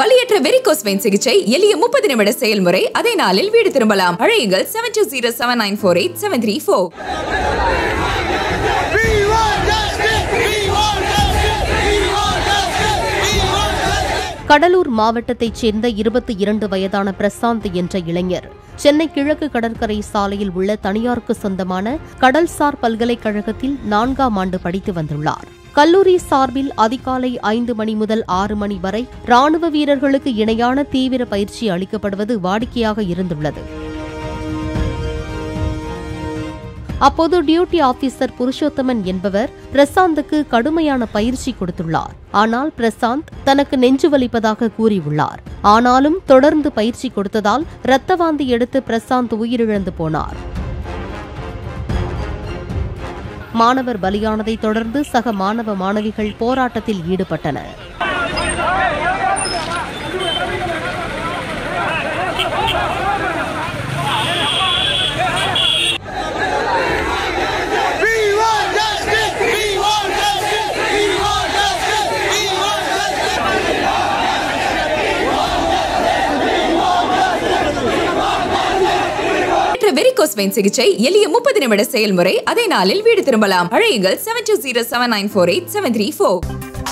வலியற்ற varicose vein சிகிச்சை எளிய 30 நிமிட செயல்முறை. அதே நாளில் வீடு திரும்பலாம். அழையுங்கள் 7207948734. கடலூர் மாவட்டத்தைச் சேர்ந்த 22 வயதான பிரசாந்த் என்ற இளைஞர் சென்னை கிழக்கு கடற்கரை சாலையில் உள்ள தனியாருக்கு சொந்தமான கடல்சார் பல்கலைக்கழகத்தில் 4ஆம் ஆண்டு படித்து வந்துள்ளார். கல்லூரி சார்பில் அதிகாலை 5 மணி முதல் 6 மணி வரை ராணுவ வீரர்களுக்கு இணையான தீவிர பயிற்சி அளிக்கப்படுவது வாடிக்கையாக இருந்துள்ளது. அப்போது டியூட்டி ஆபீசர் புருஷோத்தமன் என்பவர் பிரசாந்துக்கு கடுமையான பயிற்சி கொடுத்துள்ளார். ஆனால் பிரசாந்த் தனக்கு நெஞ்சு வலிப்பதாக கூறியுள்ளார். ஆனாலும் தொடர்ந்து பயிற்சி கொடுத்ததால் இரத்தவாந்தி எடுத்து பிரசாந்த் உயிரிழந்து போனார். மாணவர் பலியானதை தொடர்ந்து சக மாணவ மாணவிகள் போராட்டத்தில் ஈடுபட்டனர். வெரிகோஸ் வெயின் சிகிச்சை எளிய 30 நிமிட செயல்முறை. அதே நாளில் வீடு திரும்பலாம். அழையுங்கள் 7207948734.